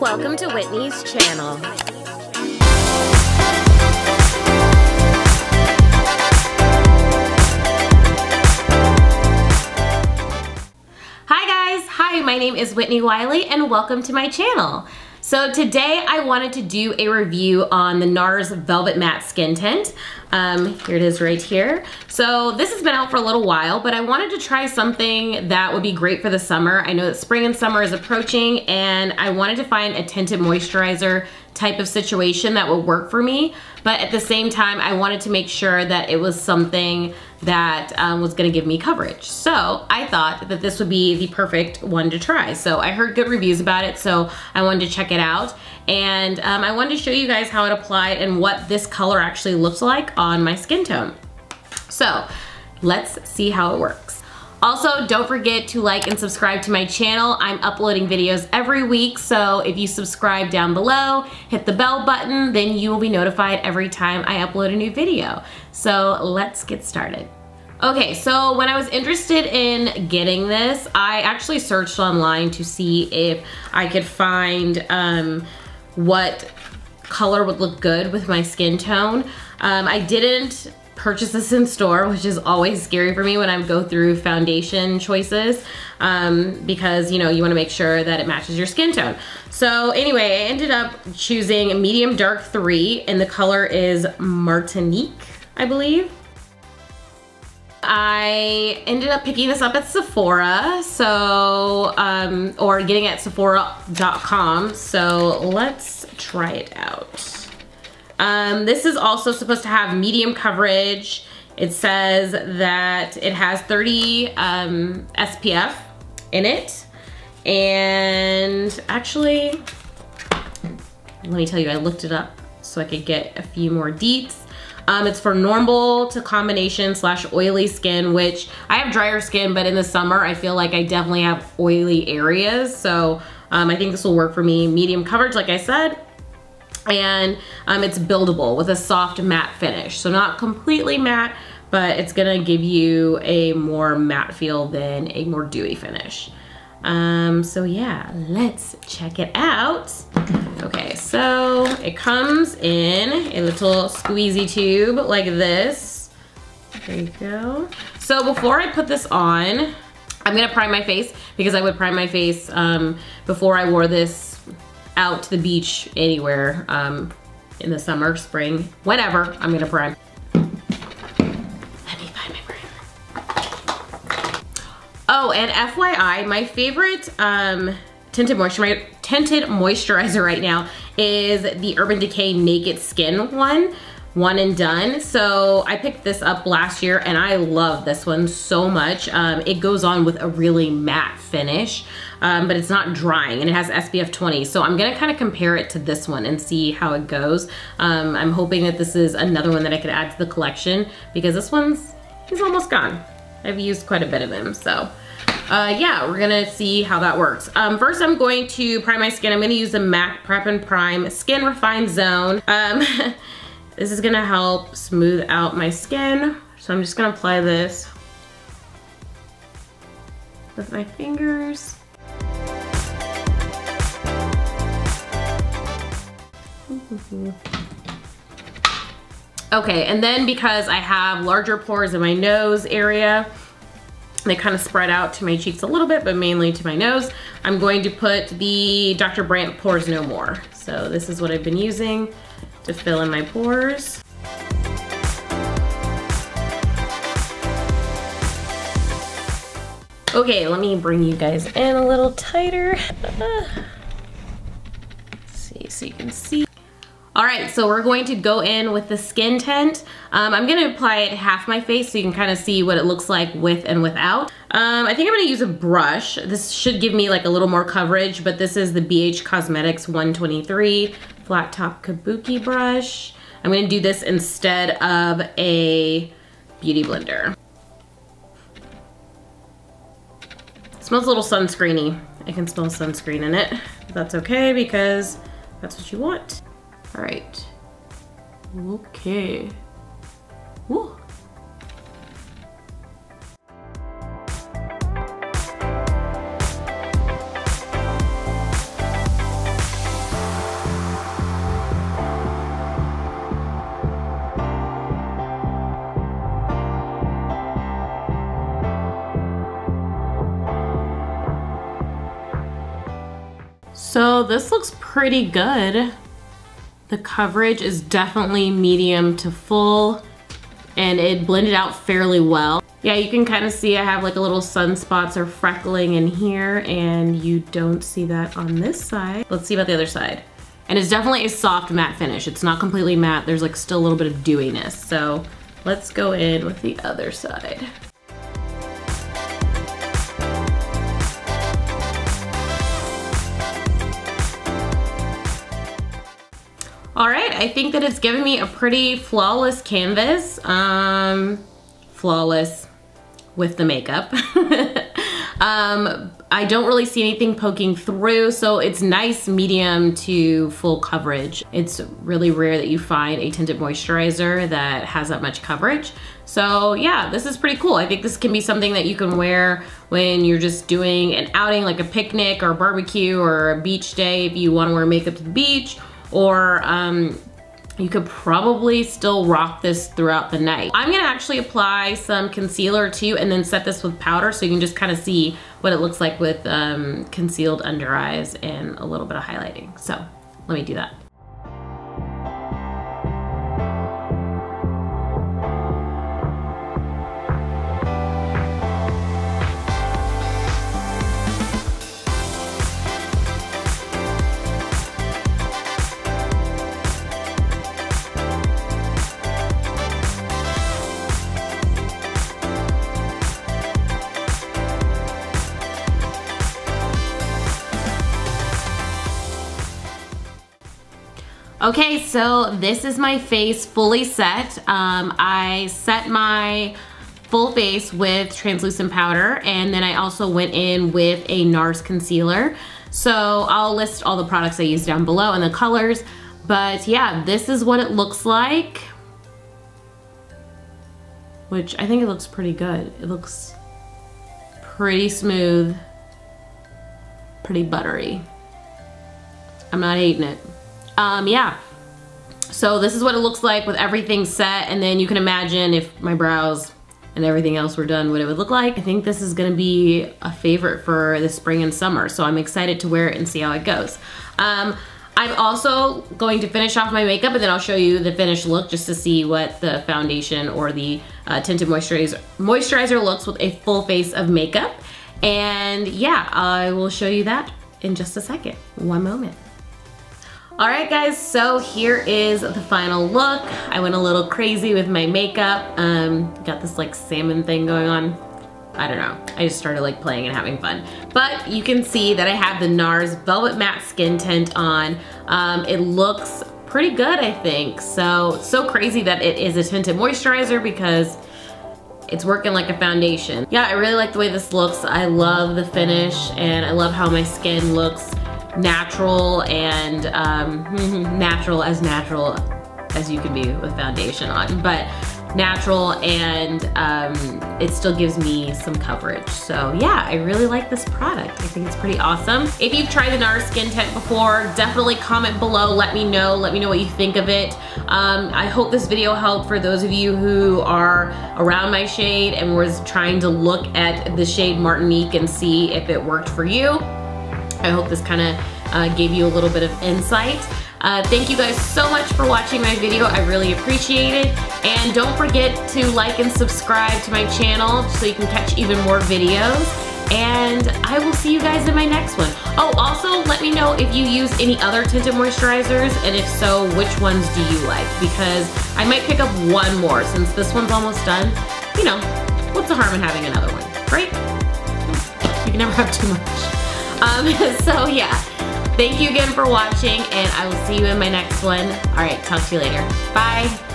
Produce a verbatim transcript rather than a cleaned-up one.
Welcome to Whitney's channel. Hi guys, hi, my name is Whitney Wiley and welcome to my channel. So today I wanted to do a review on the NARS Velvet Matte Skin Tint. Um, here it is right here. So this has been out for a little while, but I wanted to try something that would be great for the summer. I know that spring and summer is approaching and I wanted to find a tinted moisturizer type of situation that would work for me. But at the same time, I wanted to make sure that it was something that um, was gonna give me coverage. So I thought that this would be the perfect one to try. So I heard good reviews about it, so I wanted to check it out. And um, I wanted to show you guys how it applied and what this color actually looks like on my skin tone. So let's see how it works. Also, don't forget to like and subscribe to my channel. I'm uploading videos every week, so if you subscribe down below, hit the bell button, then you will be notified every time I upload a new video. So let's get started. Okay, so when I was interested in getting this, I actually searched online to see if I could find um, what color would look good with my skin tone. Um, I didn't purchase this in store, which is always scary for me when I go through foundation choices um, because, you know, you want to make sure that it matches your skin tone. So anyway, I ended up choosing a medium dark three and the color is Martinique, I believe. I ended up picking this up at Sephora, so um, or getting it at sephora dot com. So let's try it out. Um, this is also supposed to have medium coverage. It says that it has thirty um, S P F in it. And actually, let me tell you, I looked it up so I could get a few more deets. Um, it's for normal to combination slash oily skin, which I have drier skin, but in the summer, I feel like I definitely have oily areas. So um, I think this will work for me. Medium coverage, like I said. And um, it's buildable with a soft matte finish. So not completely matte, but it's gonna give you a more matte feel than a more dewy finish. Um, so yeah, let's check it out. Okay, so it comes in a little squeezy tube like this. There you go. So before I put this on, I'm gonna prime my face because I would prime my face um, before I wore this out to the beach, anywhere, um, in the summer, spring, whenever, I'm gonna prime. Let me find my primer. Oh, and F Y I, my favorite um, tinted, moisturizer, tinted moisturizer right now is the Urban Decay Naked Skin one, one and done. So I picked this up last year and I love this one so much. Um, it goes on with a really matte finish. Um, but it's not drying and it has S P F twenty. So I'm gonna kind of compare it to this one and see how it goes. Um, I'm hoping that this is another one that I could add to the collection because this one's is almost gone. I've used quite a bit of them, so. Uh, yeah, we're gonna see how that works. Um, first, I'm going to prime my skin. I'm gonna use the MAC Prep and Prime Skin Refine Zone. Um, this is gonna help smooth out my skin. So I'm just gonna apply this with my fingers. Okay, and then because I have larger pores in my nose area, they kind of spread out to my cheeks a little bit, but mainly to my nose, I'm going to put the Doctor Brandt Pores No More. So this is what I've been using to fill in my pores. Okay, let me bring you guys in a little tighter. See, so you can see. All right, so we're going to go in with the skin tint. Um, I'm gonna apply it half my face so you can kind of see what it looks like with and without. Um, I think I'm gonna use a brush. This should give me like a little more coverage, but this is the B H Cosmetics one twenty-three Flat Top Kabuki brush. I'm gonna do this instead of a beauty blender. It smells a little sunscreeny. I can smell sunscreen in it. But that's okay because that's what you want. All right, okay. Woo. So this looks pretty good. The coverage is definitely medium to full, and it blended out fairly well. Yeah, you can kind of see I have like a little sunspots or freckling in here, and you don't see that on this side. Let's see about the other side. And it's definitely a soft matte finish. It's not completely matte. There's like still a little bit of dewiness. So let's go in with the other side. All right, I think that it's giving me a pretty flawless canvas. Um, flawless with the makeup. um, I don't really see anything poking through, so it's nice medium to full coverage. It's really rare that you find a tinted moisturizer that has that much coverage. So yeah, this is pretty cool. I think this can be something that you can wear when you're just doing an outing, like a picnic or a barbecue or a beach day if you wanna wear makeup to the beach. Or um, you could probably still rock this throughout the night. I'm gonna actually apply some concealer too and then set this with powder so you can just kind of see what it looks like with um, concealed under eyes and a little bit of highlighting. So let me do that. Okay, so this is my face fully set. Um, I set my full face with translucent powder, and then I also went in with a NARS concealer. So I'll list all the products I used down below and the colors, but yeah, this is what it looks like, which I think it looks pretty good. It looks pretty smooth, pretty buttery. I'm not hating it. Um, yeah, so this is what it looks like with everything set, and then you can imagine if my brows and everything else were done, what it would look like. I think this is gonna be a favorite for the spring and summer, so I'm excited to wear it and see how it goes. Um, I'm also going to finish off my makeup, and then I'll show you the finished look just to see what the foundation or the uh, tinted moisturizer, moisturizer looks with a full face of makeup. And yeah, I will show you that in just a second. One moment. All right guys, so here is the final look. I went a little crazy with my makeup. Um, got this like salmon thing going on. I don't know, I just started like playing and having fun. But you can see that I have the NARS Velvet Matte Skin Tint on. Um, it looks pretty good, I think. So, it's so crazy that it is a tinted moisturizer because it's working like a foundation. Yeah, I really like the way this looks. I love the finish and I love how my skin looks natural and um, natural as natural as you can be with foundation on, but natural and um, it still gives me some coverage. So yeah, I really like this product. I think it's pretty awesome. If you've tried the NARS Skin Tint before, definitely comment below, let me know, let me know what you think of it. Um, I hope this video helped for those of you who are around my shade and was trying to look at the shade Martinique and see if it worked for you. I hope this kind of uh, gave you a little bit of insight. Uh, thank you guys so much for watching my video. I really appreciate it. And don't forget to like and subscribe to my channel so you can catch even more videos. And I will see you guys in my next one. Oh, also let me know if you use any other tinted moisturizers, and if so, which ones do you like? Because I might pick up one more since this one's almost done. You know, what's the harm in having another one, right? You can never have too much. Um, so yeah, thank you again for watching, and I will see you in my next one. All right, talk to you later. Bye.